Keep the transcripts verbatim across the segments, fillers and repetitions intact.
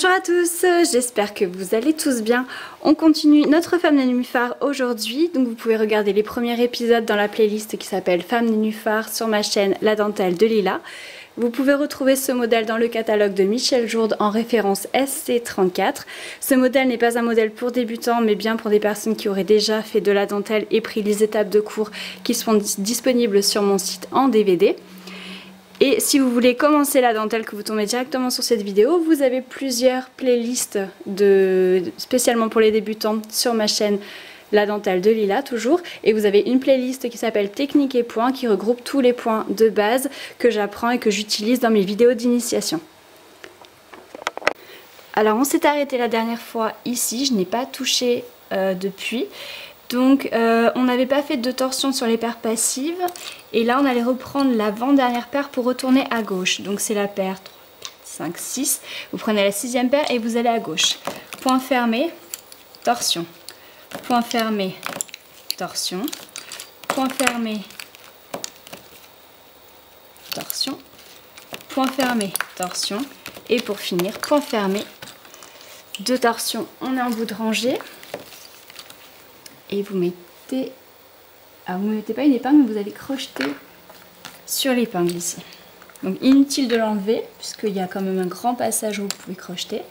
Bonjour à tous, j'espère que vous allez tous bien. On continue notre Femme Nénuphar aujourd'hui, donc vous pouvez regarder les premiers épisodes dans la playlist qui s'appelle Femme Nénuphar sur ma chaîne La dentelle de Lila. Vous pouvez retrouver ce modèle dans le catalogue de Michel Jourde en référence S C trente-quatre. Ce modèle n'est pas un modèle pour débutants, mais bien pour des personnes qui auraient déjà fait de la dentelle et pris les étapes de cours qui sont disponibles sur mon site en D V D. Et si vous voulez commencer la dentelle, que vous tombez directement sur cette vidéo, vous avez plusieurs playlists de... spécialement pour les débutants sur ma chaîne La dentelle de Lila toujours, et vous avez une playlist qui s'appelle Techniques et points qui regroupe tous les points de base que j'apprends et que j'utilise dans mes vidéos d'initiation. Alors on s'est arrêté la dernière fois ici, je n'ai pas touché euh, depuis. Donc euh, on n'avait pas fait de torsion sur les paires passives et là on allait reprendre l'avant-dernière paire pour retourner à gauche. Donc c'est la paire trois, quatre, cinq, six, vous prenez la sixième paire et vous allez à gauche. Point fermé, torsion, point fermé, torsion, point fermé, torsion, point fermé, torsion et pour finir point fermé, deux torsions, on est en bout de rangée. Et vous mettez, ah, vous ne mettez pas une épingle, mais vous allez crocheter sur l'épingle ici. Donc inutile de l'enlever, puisqu'il y a quand même un grand passage où vous pouvez crocheter.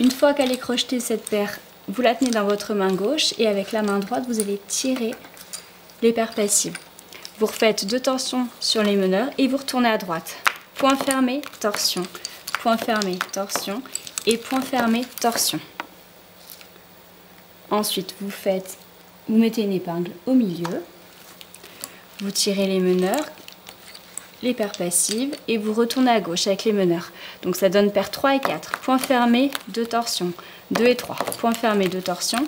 Une fois qu'elle est crochetée, cette paire, vous la tenez dans votre main gauche et avec la main droite, vous allez tirer les paires passives. Vous refaites deux torsions sur les meneurs et vous retournez à droite. Point fermé, torsion, point fermé, torsion et point fermé, torsion. Ensuite, vous faites, vous mettez une épingle au milieu, vous tirez les meneurs, les paires passives et vous retournez à gauche avec les meneurs. Donc ça donne paires trois et quatre, point fermé, deux torsions, deux et trois, point fermé, deux torsions,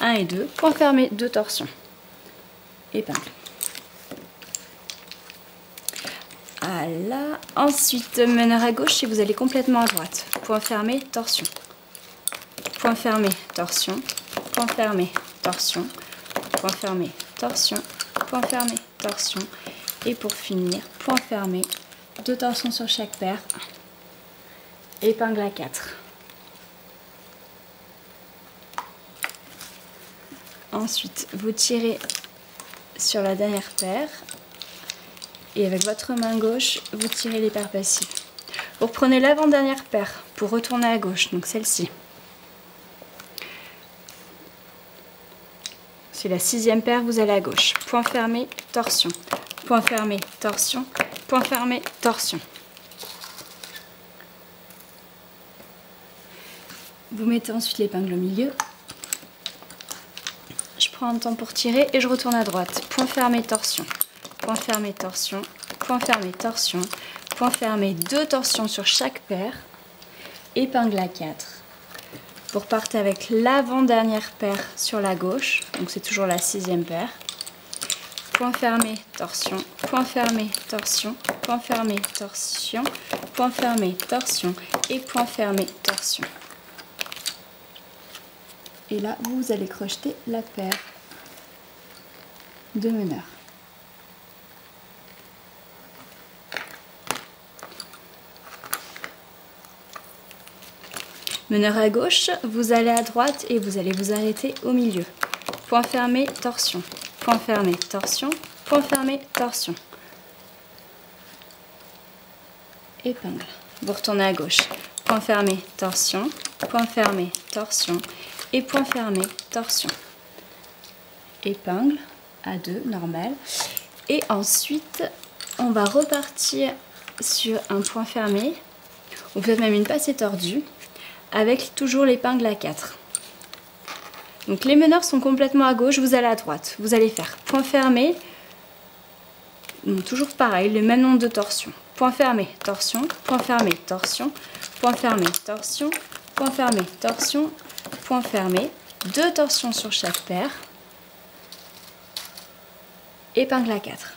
un et deux, point fermé, deux torsions, épingle. Voilà, ensuite meneur à gauche et vous allez complètement à droite, point fermé, torsion, point fermé, torsion. Point fermé, torsion, point fermé, torsion, point fermé, torsion. Et pour finir, point fermé, deux torsions sur chaque paire, épingle à quatre. Ensuite, vous tirez sur la dernière paire et avec votre main gauche, vous tirez les paires passives. Vous reprenez l'avant-dernière paire pour retourner à gauche, donc celle-ci. C'est la sixième paire, vous allez à gauche. Point fermé, torsion. Point fermé, torsion. Point fermé, torsion. Vous mettez ensuite l'épingle au milieu. Je prends un temps pour tirer et je retourne à droite. Point fermé, torsion. Point fermé, torsion. Point fermé, torsion. Point fermé, deux torsions sur chaque paire. Épingle à quatre. Vous repartez avec l'avant-dernière paire sur la gauche, donc c'est toujours la sixième paire. Point fermé, torsion, point fermé, torsion, point fermé, torsion, point fermé, torsion et point fermé, torsion. Et là, vous allez crocheter la paire de meneur. Meneur à gauche, vous allez à droite et vous allez vous arrêter au milieu. Point fermé, torsion, point fermé, torsion, point fermé, torsion. Épingle. Vous retournez à gauche. Point fermé, torsion, point fermé, torsion et point fermé, torsion. Épingle à deux, normal. Et ensuite, on va repartir sur un point fermé, ou peut-être même une passée tordue, avec toujours l'épingle à quatre. Donc les meneurs sont complètement à gauche, vous allez à droite. Vous allez faire point fermé, donc toujours pareil, le même nombre de torsions. Point fermé, torsion, point fermé, torsion, point fermé, torsion, point fermé, torsion, point fermé, deux torsions sur chaque paire, épingle à quatre.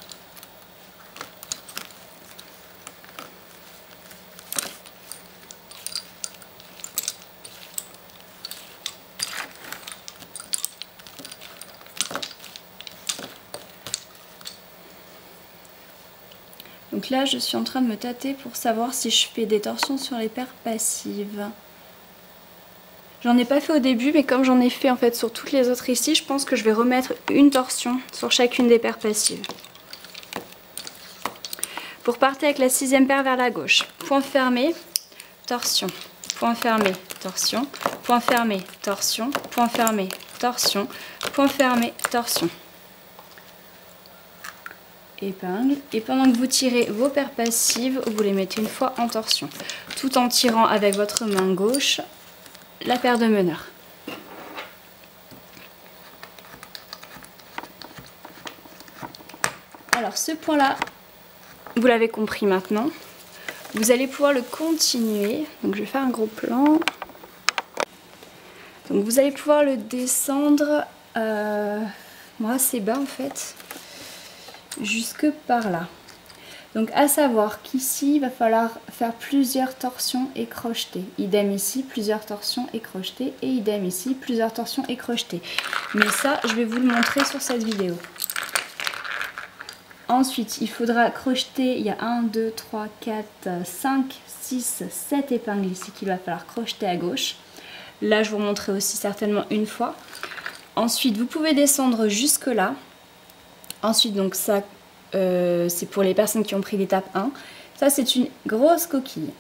Donc là, je suis en train de me tâter pour savoir si je fais des torsions sur les paires passives. J'en ai pas fait au début, mais comme j'en ai fait en fait sur toutes les autres ici, je pense que je vais remettre une torsion sur chacune des paires passives. Pour partir avec la sixième paire vers la gauche, point fermé, torsion, point fermé, torsion, point fermé, torsion, point fermé, torsion, point fermé, torsion. Épingle. Et pendant que vous tirez vos paires passives, vous les mettez une fois en torsion, tout en tirant avec votre main gauche la paire de meneur. Alors ce point-là, vous l'avez compris maintenant, vous allez pouvoir le continuer. Donc je vais faire un gros plan. Donc vous allez pouvoir le descendre euh, assez bas en fait, jusque par là. Donc à savoir qu'ici il va falloir faire plusieurs torsions et crocheter, idem ici plusieurs torsions et crocheter, et idem ici plusieurs torsions et crocheter, mais ça je vais vous le montrer sur cette vidéo. Ensuite il faudra crocheter, il y a un, deux, trois, quatre, cinq, six, sept épingles ici qu'il va falloir crocheter à gauche, là je vous montrerai aussi certainement une fois. Ensuite vous pouvez descendre jusque là. Ensuite, donc ça, euh, c'est pour les personnes qui ont pris l'étape un. Ça, c'est une grosse coquille.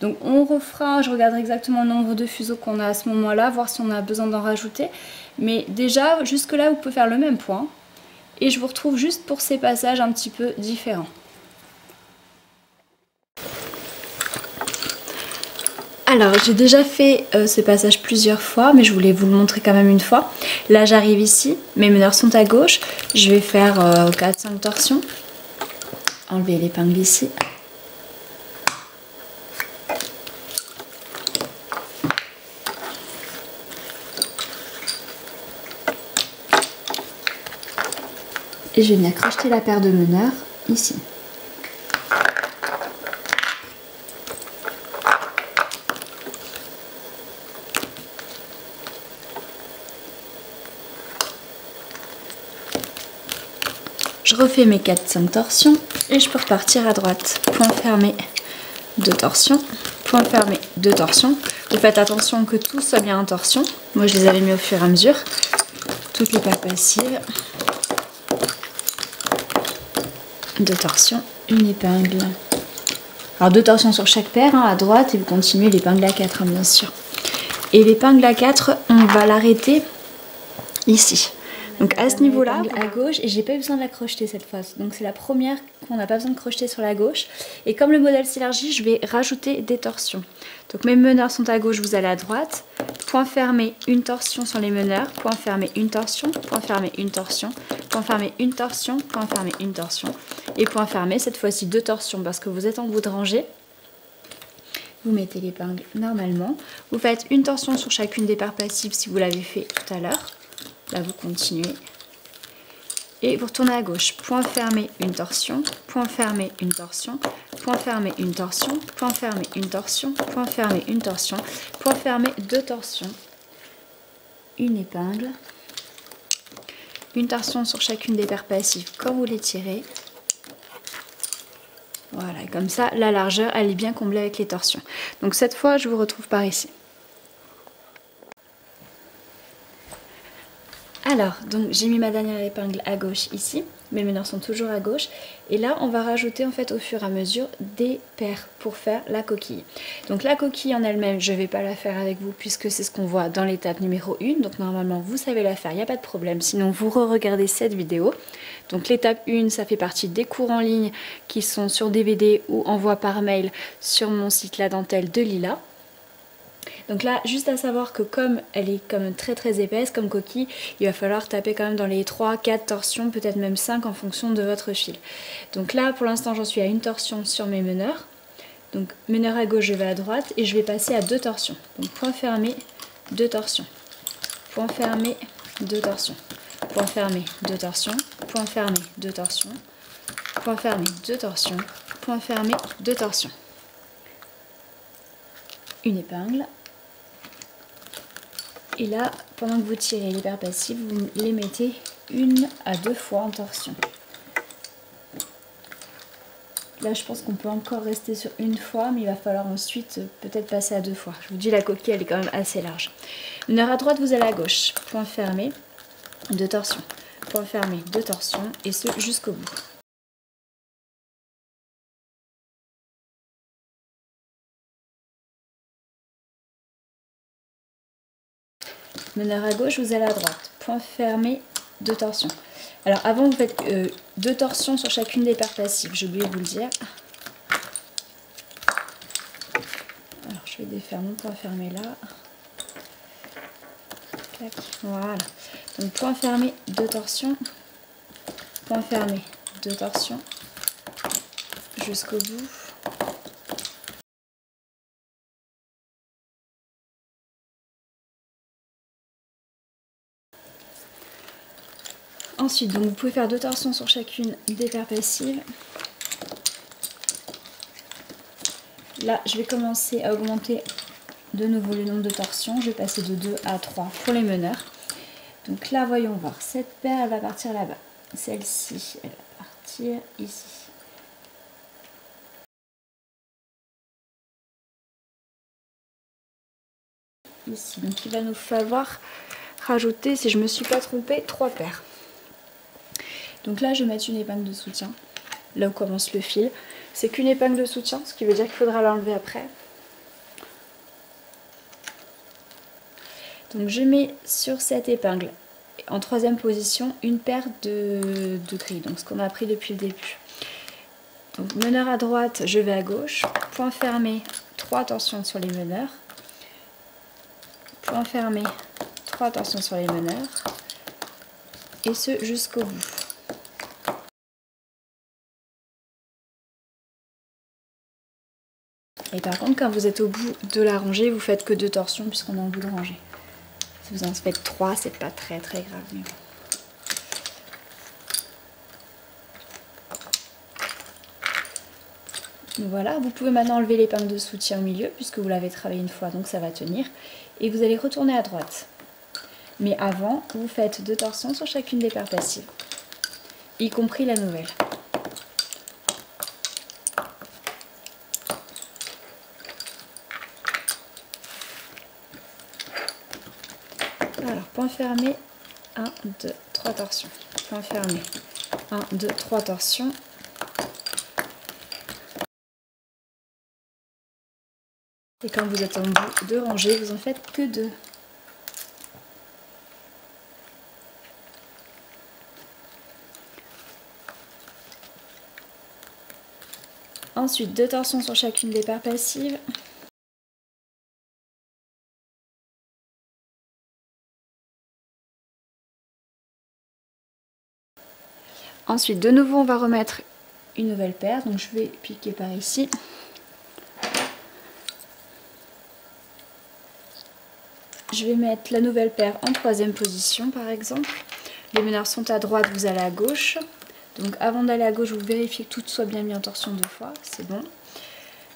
Donc, on refera, je regarderai exactement le nombre de fuseaux qu'on a à ce moment-là, voir si on a besoin d'en rajouter. Mais déjà, jusque-là, vous pouvez faire le même point. Et je vous retrouve juste pour ces passages un petit peu différents. Alors, j'ai déjà fait euh, ce passage plusieurs fois, mais je voulais vous le montrer quand même une fois. Là, j'arrive ici, mes meneurs sont à gauche. Je vais faire euh, quatre cinq torsions. Enlever l'épingle ici. Et je vais venir crocheter la paire de meneurs ici. Je refais mes quatre cinq torsions et je peux repartir à droite. Point fermé, deux torsions, point fermé, deux torsions. Vous faites attention que tout soit bien en torsion. Moi je les avais mis au fur et à mesure. Toutes les paires passives. Deux torsions, une épingle. Alors deux torsions sur chaque paire, hein, à droite, et vous continuez l'épingle à quatre, hein, bien sûr. Et l'épingle à quatre, on va l'arrêter ici. Donc à ce niveau-là, à gauche, et j'ai pas eu besoin de la crocheter cette fois. Donc c'est la première qu'on n'a pas besoin de crocheter sur la gauche. Et comme le modèle s'élargit, je vais rajouter des torsions. Donc mes meneurs sont à gauche, vous allez à droite. Point fermé, une torsion sur les meneurs. Point fermé, une torsion. Point fermé, une torsion. Point fermé, une torsion. Point fermé, une torsion. Et point fermé, cette fois-ci deux torsions parce que vous êtes en bout de rangée. Vous mettez l'épingle normalement. Vous faites une torsion sur chacune des paires passives si vous l'avez fait tout à l'heure. Là, vous continuez et vous retournez à gauche. Point fermé, une torsion, point fermé, une torsion, point fermé, une torsion, point fermé, une torsion, point fermé, une torsion, point fermé, deux torsions, une épingle, une torsion sur chacune des paires passives quand vous les tirez. Voilà, et comme ça, la largeur, elle est bien comblée avec les torsions. Donc cette fois, je vous retrouve par ici. Alors, donc j'ai mis ma dernière épingle à gauche ici, mes meneurs sont toujours à gauche, et là on va rajouter en fait au fur et à mesure des paires pour faire la coquille. Donc la coquille en elle-même, je ne vais pas la faire avec vous puisque c'est ce qu'on voit dans l'étape numéro un, donc normalement vous savez la faire, il n'y a pas de problème, sinon vous re-regardez cette vidéo. Donc l'étape un, ça fait partie des cours en ligne qui sont sur D V D ou envoi par mail sur mon site La dentelle de Lila. Donc là, juste à savoir que comme elle est quand même très très épaisse comme coquille, il va falloir taper quand même dans les trois, quatre torsions, peut-être même cinq en fonction de votre fil. Donc là, pour l'instant, j'en suis à une torsion sur mes meneurs. Donc meneur à gauche, je vais à droite et je vais passer à deux torsions. Donc point fermé, deux torsions. Point fermé, deux torsions. Point fermé, deux torsions. Point fermé, deux torsions. Point fermé, deux torsions. Point fermé, deux torsions. Une épingle. Et là, pendant que vous tirez les paires passives, vous les mettez une à deux fois en torsion. Là, je pense qu'on peut encore rester sur une fois, mais il va falloir ensuite peut-être passer à deux fois. Je vous dis, la coquille, elle est quand même assez large. Une heure à droite, vous allez à gauche. Point fermé, deux torsions. Point fermé, deux torsions, et ce jusqu'au bout. Meneur à gauche, vous allez à droite. Point fermé, deux torsions. Alors avant, vous faites euh, deux torsions sur chacune des paires passives. J'ai oublié de vous le dire. Alors je vais défaire mon point fermé là. Clac, voilà. Donc point fermé, deux torsions. Point fermé, deux torsions. Jusqu'au bout. Ensuite, donc vous pouvez faire deux torsions sur chacune des paires passives. Là, je vais commencer à augmenter de nouveau le nombre de torsions. Je vais passer de deux à trois pour les meneurs. Donc là, voyons voir. Cette paire, elle va partir là-bas. Celle-ci, elle va partir ici. Ici. Donc il va nous falloir rajouter, si je ne me suis pas trompée, trois paires. Donc là, je vais mettre une épingle de soutien, là où commence le fil. C'est qu'une épingle de soutien, ce qui veut dire qu'il faudra l'enlever après. Donc je mets sur cette épingle, en troisième position, une paire de, de grilles, donc ce qu'on a pris depuis le début. Donc meneur à droite, je vais à gauche, point fermé, trois torsions sur les meneurs, point fermé, trois torsions sur les meneurs, et ce jusqu'au bout. Et par contre, quand vous êtes au bout de la rangée, vous faites que deux torsions puisqu'on est en bout de rangée. Si vous en faites trois, c'est pas très très grave. Voilà, vous pouvez maintenant enlever l'épingle de soutien au milieu puisque vous l'avez travaillé une fois, donc ça va tenir. Et vous allez retourner à droite. Mais avant, vous faites deux torsions sur chacune des paires passives, y compris la nouvelle. Alors, point fermé, un, deux, trois torsions. Point fermé, un, deux, trois torsions. Et quand vous êtes en bout de rangée, vous en faites que deux. Ensuite, deux torsions sur chacune des paires passives. Ensuite, de nouveau, on va remettre une nouvelle paire. Donc, je vais piquer par ici. Je vais mettre la nouvelle paire en troisième position, par exemple. Les meneurs sont à droite, vous allez à gauche. Donc, avant d'aller à gauche, vous vérifiez que tout soit bien mis en torsion deux fois. C'est bon.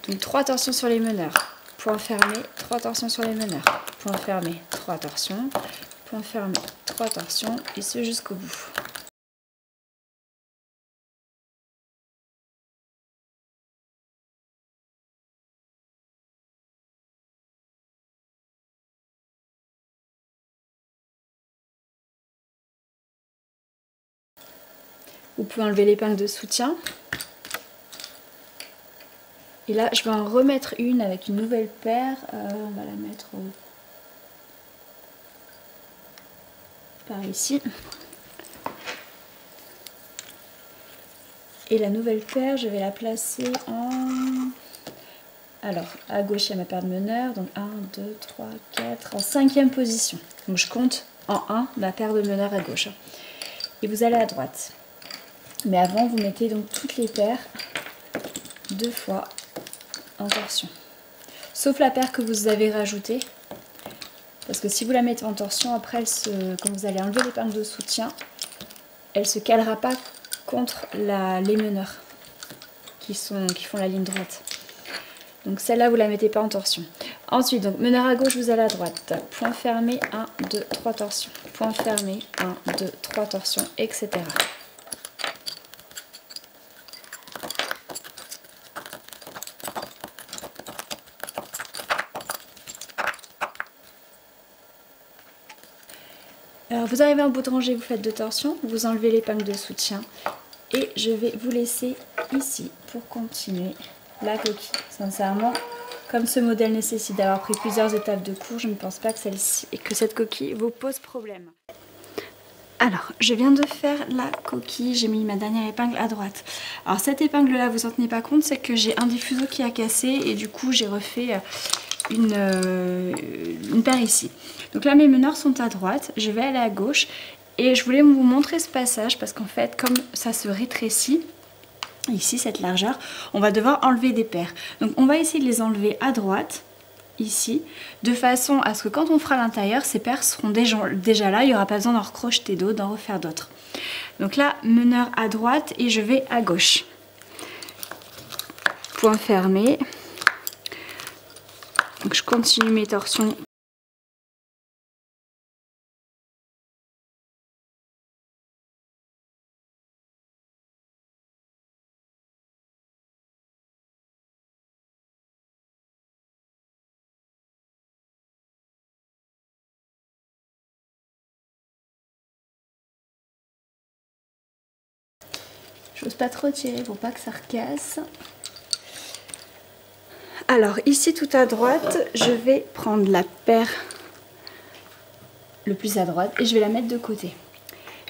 Donc, trois torsions sur les meneurs. Point fermé, trois torsions sur les meneurs. Point fermé, trois torsions. Point fermé, trois torsions. Et ce, jusqu'au bout. Vous pouvez enlever l'épingle de soutien. Et là, je vais en remettre une avec une nouvelle paire. Euh, on va la mettre par ici. Et la nouvelle paire, je vais la placer en... Alors, à gauche, il y a ma paire de meneurs. Donc, un, deux, trois, quatre, en cinquième position. Donc, je compte en un ma paire de meneurs à gauche. Et vous allez à droite. Mais avant, vous mettez donc toutes les paires deux fois en torsion. Sauf la paire que vous avez rajoutée. Parce que si vous la mettez en torsion, après, elle se, quand vous allez enlever l'épingle de soutien, elle ne se calera pas contre la, les meneurs qui, sont, qui font la ligne droite. Donc celle-là, vous ne la mettez pas en torsion. Ensuite, donc meneur à gauche, vous allez à droite. Point fermé, un, deux, trois torsions. Point fermé, un, deux, trois torsions, et cetera. Vous arrivez en bout de rangée, vous faites deux torsions, vous enlevez l'épingle de soutien et je vais vous laisser ici pour continuer la coquille. Sincèrement, comme ce modèle nécessite d'avoir pris plusieurs étapes de cours, je ne pense pas que celle-ci et que cette coquille vous pose problème. Alors, je viens de faire la coquille, j'ai mis ma dernière épingle à droite. Alors cette épingle-là, vous n'en tenez pas compte, c'est que j'ai un diffuseau qui a cassé et du coup j'ai refait une, euh, une paire ici. Donc là mes meneurs sont à droite, je vais aller à gauche et je voulais vous montrer ce passage parce qu'en fait comme ça se rétrécit, ici cette largeur, on va devoir enlever des paires. Donc on va essayer de les enlever à droite, ici, de façon à ce que quand on fera l'intérieur, ces paires seront déjà, déjà là, il n'y aura pas besoin d'en recrocheter d'autres, d'en refaire d'autres. Donc là, meneur à droite et je vais à gauche. Point fermé. Donc je continue mes torsions. J'ose pas trop tirer pour pas que ça recasse. Alors ici tout à droite, je vais prendre la paire le plus à droite et je vais la mettre de côté.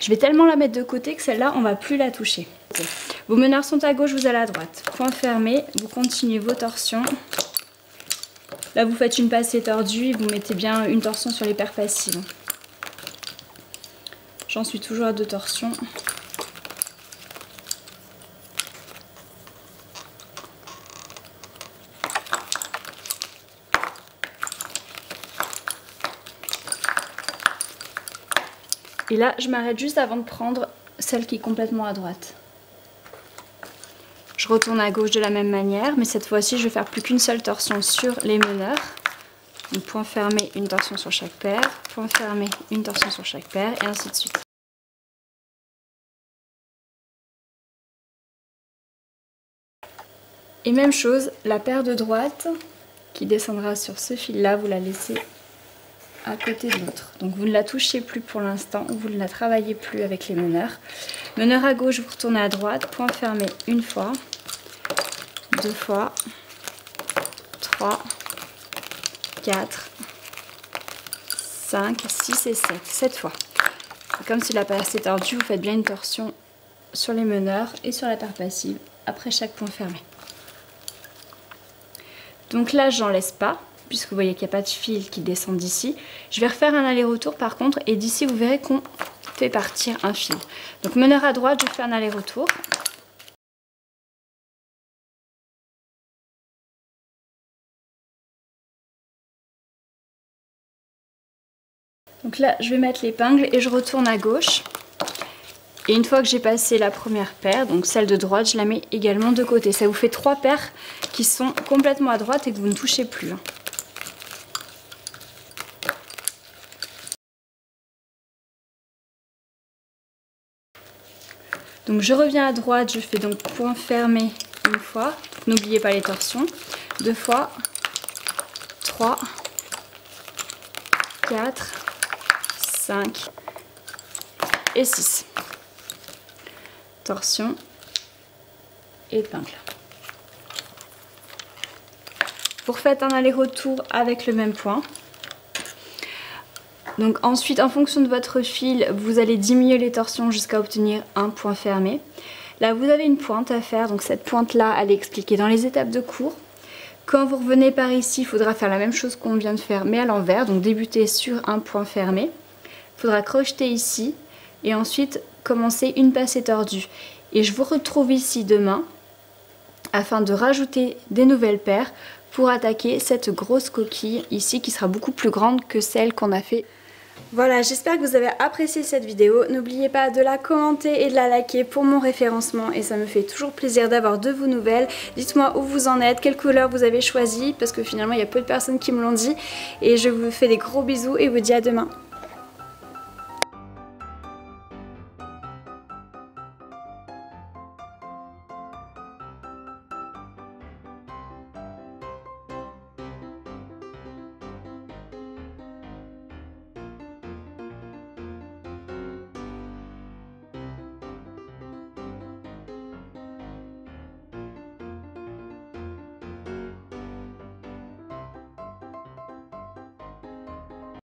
Je vais tellement la mettre de côté que celle-là, on va plus la toucher. Vos meneurs sont à gauche, vous allez à droite. Point fermé, vous continuez vos torsions. Là vous faites une passée tordue et vous mettez bien une torsion sur les paires passives. J'en suis toujours à deux torsions. Et là, je m'arrête juste avant de prendre celle qui est complètement à droite. Je retourne à gauche de la même manière, mais cette fois-ci, je vais faire plus qu'une seule torsion sur les meneurs. Donc, point fermé, une torsion sur chaque paire, point fermé, une torsion sur chaque paire, et ainsi de suite. Et même chose, la paire de droite, qui descendra sur ce fil-là, vous la laissez à côté de l'autre. Donc vous ne la touchez plus pour l'instant, vous ne la travaillez plus avec les meneurs. Meneur à gauche, vous retournez à droite, point fermé une fois, deux fois, trois, quatre, cinq, six et sept, sept fois. Et comme si la paire s'est tordue, vous faites bien une torsion sur les meneurs et sur la paire passive après chaque point fermé. Donc là, j'en laisse pas, puisque vous voyez qu'il n'y a pas de fil qui descend d'ici. Je vais refaire un aller-retour par contre, et d'ici vous verrez qu'on fait partir un fil. Donc meneur à droite, je fais un aller-retour. Donc là, je vais mettre l'épingle et je retourne à gauche. Et une fois que j'ai passé la première paire, donc celle de droite, je la mets également de côté. Ça vous fait trois paires qui sont complètement à droite et que vous ne touchez plus. Donc je reviens à droite, je fais donc point fermé une fois, n'oubliez pas les torsions, deux fois, trois, quatre, cinq et six. Torsion, épingle. Vous refaites un aller-retour avec le même point. Donc ensuite, en fonction de votre fil, vous allez diminuer les torsions jusqu'à obtenir un point fermé. Là, vous avez une pointe à faire, donc cette pointe-là, elle est expliquée dans les étapes de cours. Quand vous revenez par ici, il faudra faire la même chose qu'on vient de faire, mais à l'envers, donc débuter sur un point fermé. Il faudra crocheter ici, et ensuite commencer une passée tordue. Et je vous retrouve ici demain, afin de rajouter des nouvelles paires, pour attaquer cette grosse coquille ici, qui sera beaucoup plus grande que celle qu'on a fait. Voilà, j'espère que vous avez apprécié cette vidéo. N'oubliez pas de la commenter et de la liker pour mon référencement et ça me fait toujours plaisir d'avoir de vos nouvelles. Dites-moi où vous en êtes, quelle couleur vous avez choisi parce que finalement il y a peu de personnes qui me l'ont dit et je vous fais des gros bisous et vous dis à demain.